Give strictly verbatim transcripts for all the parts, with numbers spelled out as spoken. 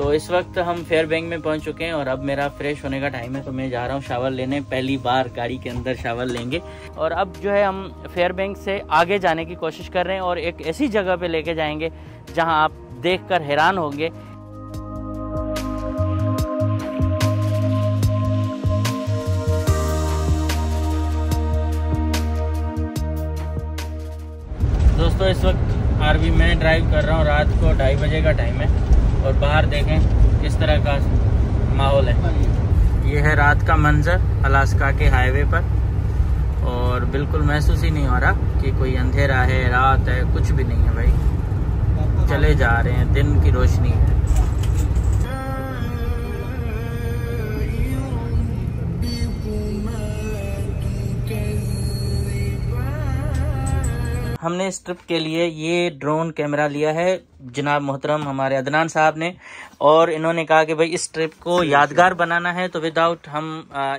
तो इस वक्त हम फेयरबैंक में पहुंच चुके हैं और अब मेरा फ्रेश होने का टाइम है, तो मैं जा रहा हूं शावर लेने। पहली बार गाड़ी के अंदर शावर लेंगे। और अब जो है हम फेयरबैंक से आगे जाने की कोशिश कर रहे हैं और एक ऐसी जगह पे लेके जाएंगे जहां आप देखकर हैरान होंगे। दोस्तों, इस वक्त आरवी में ड्राइव कर रहा हूँ। रात को ढाई बजे का टाइम है और बाहर देखें किस तरह का माहौल है। ये है रात का मंजर अलास्का के हाईवे पर, और बिल्कुल महसूस ही नहीं हो रहा कि कोई अंधेरा है, रात है, कुछ भी नहीं है भाई। चले जा रहे हैं, दिन की रोशनी है। हमने इस ट्रिप के लिए ये ड्रोन कैमरा लिया है जनाब मोहतरम हमारे अदनान साहब ने, और इन्होंने कहा कि भाई इस ट्रिप को यादगार बनाना है तो विदाउट हम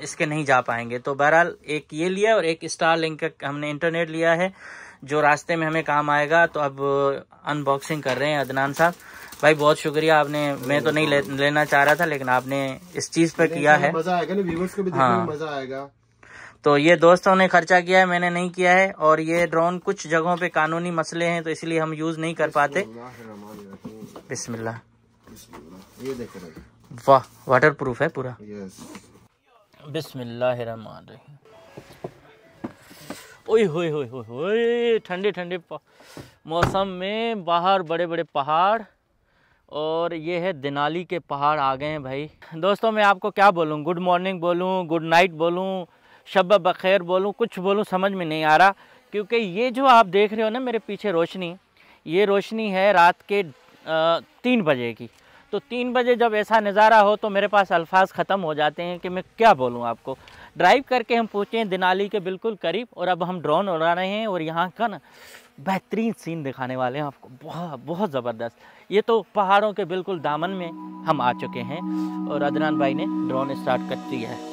इसके नहीं जा पाएंगे। तो बहरहाल एक ये लिया और एक स्टारलिंक का हमने इंटरनेट लिया है जो रास्ते में हमें काम आएगा। तो अब अनबॉक्सिंग कर रहे हैं। अदनान साहब भाई बहुत शुक्रिया आपने, मैं तो नहीं ले, लेना चाह रहा था लेकिन आपने इस चीज़ पर किया है। मज़ा आएगा ना, व्यूअर्स को भी देखने में मज़ा आएगा। तो ये दोस्तों ने खर्चा किया है, मैंने नहीं किया है। और ये ड्रोन कुछ जगहों पे कानूनी मसले हैं तो इसलिए हम यूज नहीं कर पाते। बिस्मिल्लाह, ये देख रहे हैं, वाह वाटर प्रूफ है पूरा। यस, बिस्मिल्लाह। ओए होए होए होए, ठंडे ठंडे मौसम में बाहर बड़े बड़े पहाड़, और ये है देनाली के पहाड़ आ गए हैं भाई। दोस्तों मैं आपको क्या बोलूँ, गुड मॉर्निंग बोलूँ, गुड नाइट बोलूँ, शब बखैर बोलूँ, कुछ बोलूँ समझ में नहीं आ रहा, क्योंकि ये जो आप देख रहे हो ना मेरे पीछे रोशनी, ये रोशनी है रात के तीन बजे की। तो तीन बजे जब ऐसा नज़ारा हो तो मेरे पास अल्फाज ख़त्म हो जाते हैं कि मैं क्या बोलूँ आपको। ड्राइव करके हम पहुँचे हैं देनाली के बिल्कुल करीब, और अब हम ड्रोन उड़ा रहे हैं और यहाँ का ना बेहतरीन सीन दिखाने वाले हैं आपको, बहुत बहुत ज़बरदस्त। ये तो पहाड़ों के बिल्कुल दामन में हम आ चुके हैं, और अदनान भाई ने ड्रोन स्टार्ट कर दिया है।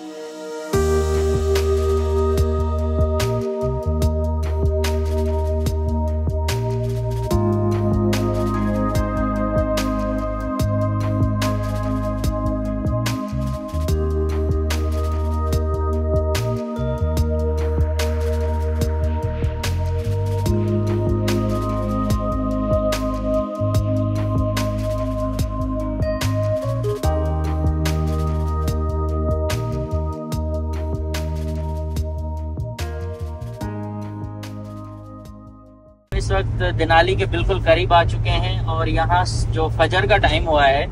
इस वक्त देनाली के बिल्कुल करीब आ चुके हैं और यहाँ जो फजर का टाइम हुआ है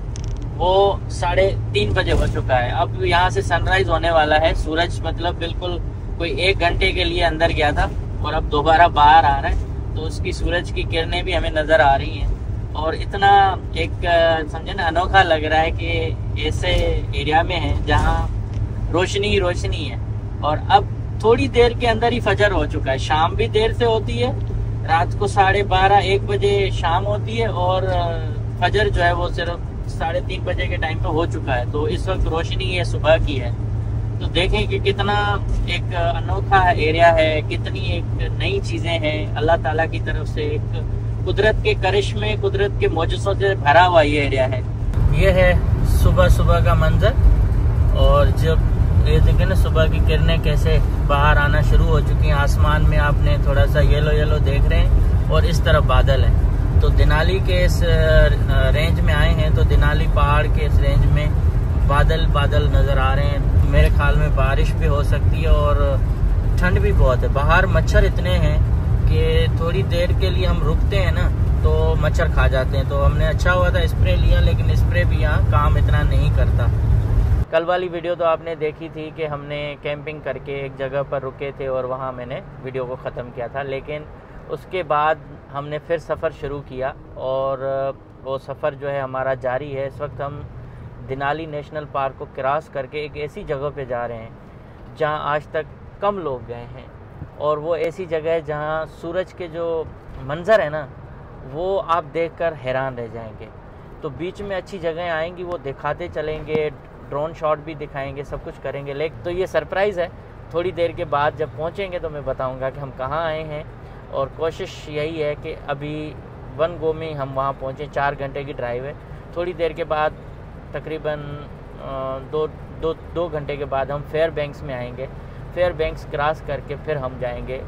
वो साढ़े तीन बजे हो चुका है। अब यहाँ से सनराइज होने वाला है। सूरज मतलब बिल्कुल कोई एक घंटे के लिए अंदर गया था और अब दोबारा बाहर आ रहा है, तो उसकी सूरज की किरणें भी हमें नज़र आ रही हैं। और इतना एक समझे ना अनोखा लग रहा है कि ऐसे एरिया में है जहाँ रोशनी ही रोशनी है। और अब थोड़ी देर के अंदर ही फजर हो चुका है। शाम भी देर से होती है, रात को साढ़े बारह एक बजे शाम होती है, और फजर जो है वो सिर्फ साढ़े तीन बजे के टाइम पे हो चुका है। तो इस वक्त रोशनी ये सुबह की है। तो देखें कि कितना एक अनोखा एरिया है, कितनी एक नई चीज़ें हैं अल्लाह ताला की तरफ से, एक कुदरत के करिश्मे, कुदरत के मौजूदों से भरा हुआ ये एरिया है। ये है सुबह सुबह का मंजर, और जब ये देखें ना सुबह की किरणें कैसे बाहर आना शुरू हो चुकी हैं। आसमान में आपने थोड़ा सा येलो येलो देख रहे हैं और इस तरफ बादल हैं। तो देनाली के इस रेंज में आए हैं, तो देनाली पहाड़ के इस रेंज में बादल बादल नज़र आ रहे हैं। मेरे ख्याल में बारिश भी हो सकती है और ठंड भी बहुत है। बाहर मच्छर इतने हैं कि थोड़ी देर के लिए हम रुकते हैं ना तो मच्छर खा जाते हैं। तो हमने अच्छा हुआ था स्प्रे लिया, लेकिन स्प्रे भी यहाँ काम इतना नहीं करता। कल वाली वीडियो तो आपने देखी थी कि हमने कैंपिंग करके एक जगह पर रुके थे और वहाँ मैंने वीडियो को ख़त्म किया था, लेकिन उसके बाद हमने फिर सफ़र शुरू किया और वो सफ़र जो है हमारा जारी है। इस वक्त हम देनाली नेशनल पार्क को क्रॉस करके एक ऐसी जगह पे जा रहे हैं जहाँ आज तक कम लोग गए हैं, और वो ऐसी जगह है जहाँ सूरज के जो मंज़र है ना वो आप देख कर हैरान रह जाएँगे। तो बीच में अच्छी जगहें आएँगी, वो दिखाते चलेंगे, ड्रोन शॉट भी दिखाएंगे, सब कुछ करेंगे। लेकिन तो ये सरप्राइज़ है, थोड़ी देर के बाद जब पहुंचेंगे तो मैं बताऊंगा कि हम कहाँ आए हैं। और कोशिश यही है कि अभी वन गो में हम वहाँ पहुँचें। चार घंटे की ड्राइव है। थोड़ी देर के बाद तकरीबन दो दो दो घंटे के बाद हम फेयरबैंक्स में आएंगे। फेयरबैंक्स क्रॉस करके फिर हम जाएंगे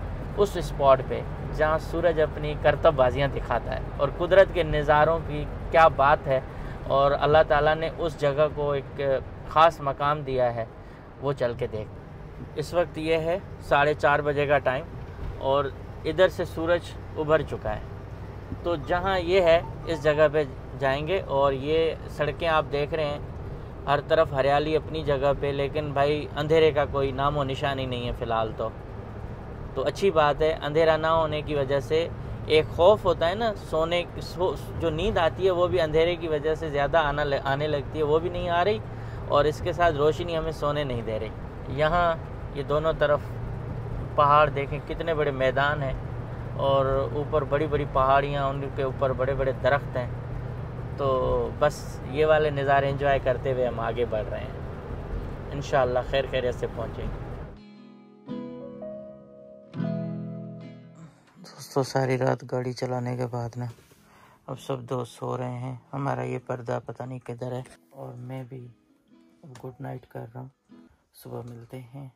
उस स्पॉट पे जहाँ सूरज अपनी करतबबाजियाँ दिखाता है। और कुदरत के नज़ारों की क्या बात है, और अल्लाह ताला ने उस जगह को एक ख़ास मकाम दिया है, वो चल के देख। इस वक्त ये है साढ़े चार बजे का टाइम और इधर से सूरज उभर चुका है। तो जहाँ ये है इस जगह पे जाएंगे। और ये सड़कें आप देख रहे हैं, हर तरफ हरियाली अपनी जगह पे, लेकिन भाई अंधेरे का कोई नामो निशान ही नहीं है फ़िलहाल। तो तो अच्छी बात है, अंधेरा ना होने की वजह से एक खौफ होता है ना, सोने सो, जो नींद आती है वो भी अंधेरे की वजह से ज़्यादा आना आने लगती है, वो भी नहीं आ रही। और इसके साथ रोशनी हमें सोने नहीं दे रही। यहाँ ये दोनों तरफ पहाड़ देखें, कितने बड़े मैदान हैं और ऊपर बड़ी बड़ी पहाड़ियाँ, उनके ऊपर बड़े बड़े दरख्त हैं। तो बस ये वाले नज़ारे एंजॉय करते हुए हम आगे बढ़ रहे हैं। इंशाल्लाह खैर खैरियत से पहुँचेंगे। तो सारी रात गाड़ी चलाने के बाद ना अब सब दोस्त सो रहे हैं। हमारा ये पर्दा पता नहीं किधर है और मैं भी अब गुड नाइट कर रहा हूँ। सुबह मिलते हैं।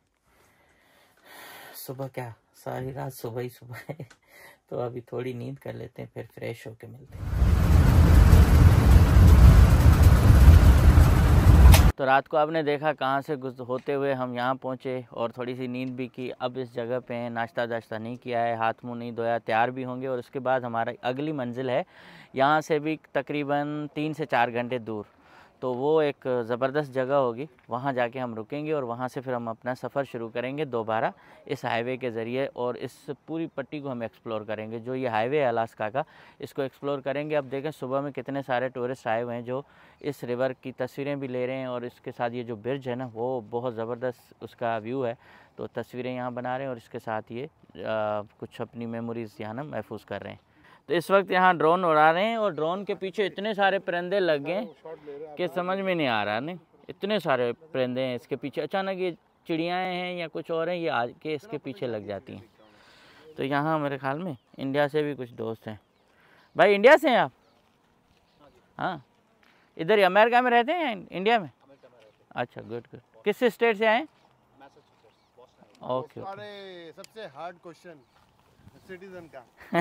सुबह क्या, सारी रात सुबह ही सुबह है। तो अभी थोड़ी नींद कर लेते हैं, फिर फ्रेश होके मिलते हैं। तो रात को आपने देखा कहाँ से होते हुए हम यहाँ पहुँचे और थोड़ी सी नींद भी की। अब इस जगह पे हैं, नाश्ता दाश्ता नहीं किया है, हाथ मुँह नहीं धोया, तैयार भी होंगे। और उसके बाद हमारा अगली मंजिल है, यहाँ से भी तकरीबन तीन से चार घंटे दूर। तो वो एक ज़बरदस्त जगह होगी, वहाँ जाके हम रुकेंगे और वहाँ से फिर हम अपना सफ़र शुरू करेंगे दोबारा इस हाईवे के ज़रिए। और इस पूरी पट्टी को हम एक्सप्लोर करेंगे, जो ये हाईवे है अलास्का का, इसको एक्सप्लोर करेंगे। अब देखें सुबह में कितने सारे टूरिस्ट आए हुए हैं जो इस रिवर की तस्वीरें भी ले रहे हैं। और इसके साथ ये जो ब्रिज है ना, वो बहुत ज़बरदस्त उसका व्यू है, तो तस्वीरें यहाँ बना रहे हैं और इसके साथ ये आ, कुछ अपनी मेमोरीज़ यहाँ ना महफूज कर रहे हैं। तो इस वक्त यहाँ ड्रोन उड़ा रहे हैं और ड्रोन के पीछे इतने सारे परिंदे लग गए कि समझ में नहीं आ रहा नहीं, इतने सारे परिंदे हैं इसके पीछे। अचानक ये चिड़ियाएँ हैं या कुछ और हैं, ये आज के इसके पीछे लग जाती हैं। तो यहाँ मेरे ख्याल में इंडिया से भी कुछ दोस्त हैं। भाई इंडिया से हैं आप? हाँ, इधर अमेरिका में रहते हैं या इंडिया में? अच्छा, गुड गुड। किस स्टेट से आए? ओके। सबसे हार्ड क्वेश्चन सिटीजन का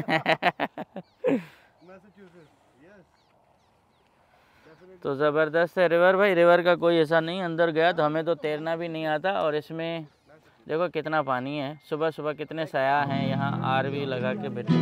तो ज़बरदस्त है रिवर भाई। रिवर का कोई ऐसा नहीं, अंदर गया तो हमें तो तैरना भी नहीं आता। और इसमें देखो कितना पानी है, सुबह सुबह कितने सयाह हैं यहाँ आरवी लगा के बैठे।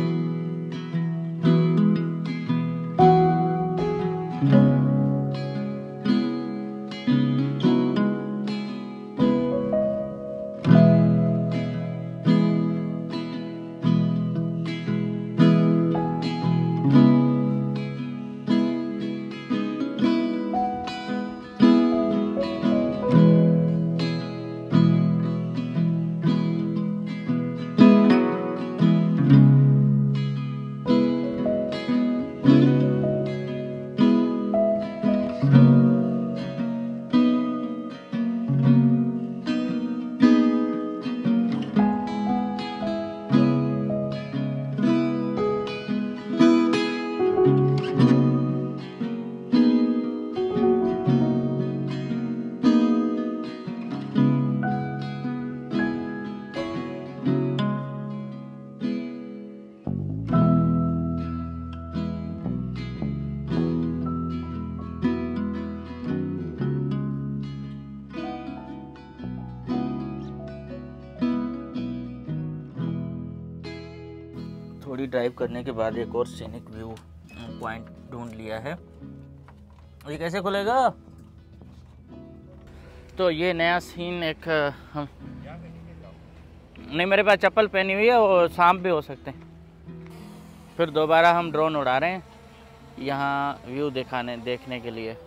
थोड़ी ड्राइव करने के बाद एक और सीनिक व्यू पॉइंट ढूंढ लिया है। ये कैसे खुलेगा? तो ये नया सीन एक हम नहीं, मेरे पास चप्पल पहनी हुई है और सांप भी हो सकते हैं। फिर दोबारा हम ड्रोन उड़ा रहे हैं यहाँ व्यू दिखाने देखने के लिए।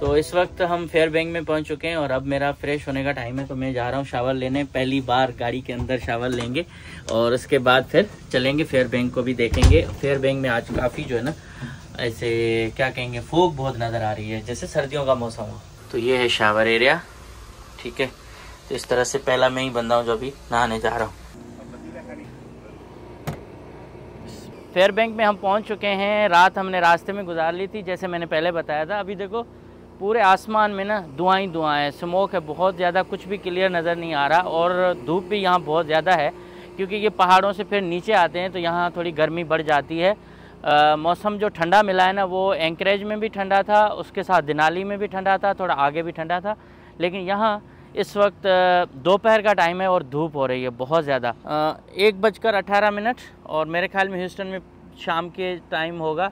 तो इस वक्त हम फेयरबैंक में पहुंच चुके हैं और अब मेरा फ्रेश होने का टाइम है, तो मैं जा रहा हूं शावर लेने। पहली बार गाड़ी के अंदर शावर लेंगे और उसके बाद फिर चलेंगे फेयरबैंक को भी देखेंगे। फेयरबैंक में आज काफ़ी जो है ना ऐसे क्या कहेंगे फॉग बहुत नज़र आ रही है, जैसे सर्दियों का मौसम हो। तो ये है शावर एरिया, ठीक है। तो इस तरह से पहला मैं ही बंदा हूँ जो अभी नहाने जा रहा हूँ। फेयरबैंक में हम पहुँच चुके हैं। रात हमने रास्ते में गुजार ली थी, जैसे मैंने पहले बताया था। अभी देखो पूरे आसमान में ना धुआं ही धुआं है, स्मोक है बहुत ज़्यादा, कुछ भी क्लियर नज़र नहीं आ रहा। और धूप भी यहाँ बहुत ज़्यादा है, क्योंकि ये पहाड़ों से फिर नीचे आते हैं तो यहाँ थोड़ी गर्मी बढ़ जाती है। आ, मौसम जो ठंडा मिला है ना, वो एंकरेज में भी ठंडा था, उसके साथ दिनाली में भी ठंडा था, थोड़ा आगे भी ठंडा था। लेकिन यहाँ इस वक्त दोपहर का टाइम है और धूप हो रही है बहुत ज़्यादा। एक बजकर अट्ठारह मिनट और मेरे ख्याल में ह्यूस्टन में शाम के टाइम होगा।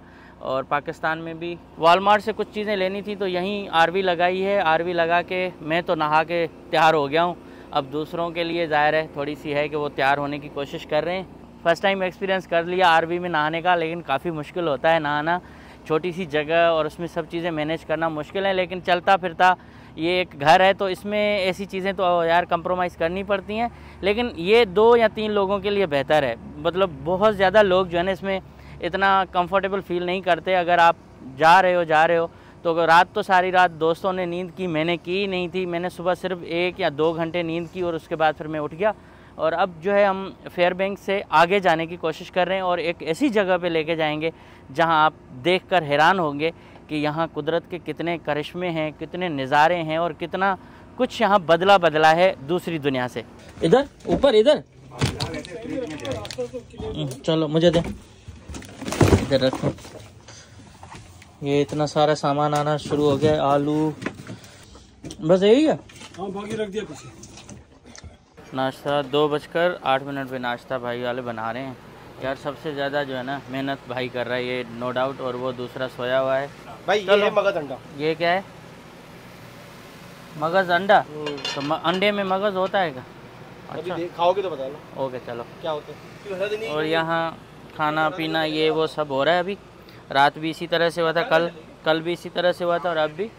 और पाकिस्तान में भी वॉलमार्ट से कुछ चीज़ें लेनी थी तो यहीं आरवी लगाई है। आरवी लगा के मैं तो नहा के तैयार हो गया हूँ। अब दूसरों के लिए ज़ाहिर है थोड़ी सी है कि वो तैयार होने की कोशिश कर रहे हैं। फ़र्स्ट टाइम एक्सपीरियंस कर लिया आरवी में नहाने का, लेकिन काफ़ी मुश्किल होता है नहाना। छोटी सी जगह और उसमें सब चीज़ें मैनेज करना मुश्किल है, लेकिन चलता फिरता ये एक घर है तो इसमें ऐसी चीज़ें तो यार कंप्रोमाइज़ करनी पड़ती हैं। लेकिन ये दो या तीन लोगों के लिए बेहतर है, मतलब बहुत ज़्यादा लोग जो है ना इसमें इतना कंफर्टेबल फील नहीं करते। अगर आप जा रहे हो जा रहे हो तो रात तो सारी रात दोस्तों ने नींद की, मैंने की नहीं थी। मैंने सुबह सिर्फ एक या दो घंटे नींद की और उसके बाद फिर मैं उठ गया। और अब जो है हम फेयरबैंक से आगे जाने की कोशिश कर रहे हैं और एक ऐसी जगह पे लेके जाएंगे जहां आप देखकर हैरान होंगे कि यहाँ कुदरत के कितने करिश्मे हैं, कितने नज़ारे हैं और कितना कुछ यहाँ बदला बदला है दूसरी दुनिया से। इधर ऊपर इधर चलो, मुझे दे इधर रखो। ये इतना सारा सामान आना शुरू हो गया, आलू बस यही है। हाँ, बाकी रख दिया पीछे। नाश्ता दो बजकर आठ मिनट पे नाश्ता भाई वाले बना रहे हैं। यार सबसे ज़्यादा जो है ना मेहनत भाई कर रहा है, ये नो डाउट। और वो दूसरा सोया हुआ है भाई। ये है मगज़ अंडा। ये क्या है? मगज़ अंडा। तो म, अंडे में मगज़ होता है क्या? अच्छा खाओगे तो बता लो। ओके चलो, क्या होता है। और यहाँ खाना पीना ये वो सब हो रहा है। अभी रात भी इसी तरह से हुआ था, कल कल भी इसी तरह से हुआ था और अब भी।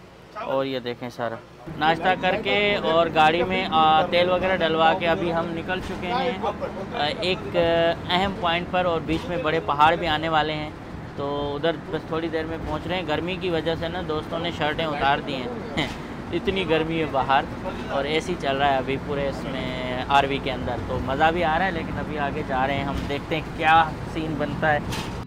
और ये देखें सारा नाश्ता करके और गाड़ी में आ, तेल वगैरह डलवा के अभी हम निकल चुके हैं एक अहम पॉइंट पर। और बीच में बड़े पहाड़ भी आने वाले हैं तो उधर बस थोड़ी देर में पहुंच रहे हैं। गर्मी की वजह से ना दोस्तों ने शर्टें उतार दी हैं, इतनी गर्मी है बाहर। और एसी चल रहा है अभी पूरे इसमें आरवी के अंदर, तो मज़ा भी आ रहा है। लेकिन अभी आगे जा रहे हैं, हम देखते हैं क्या सीन बनता है।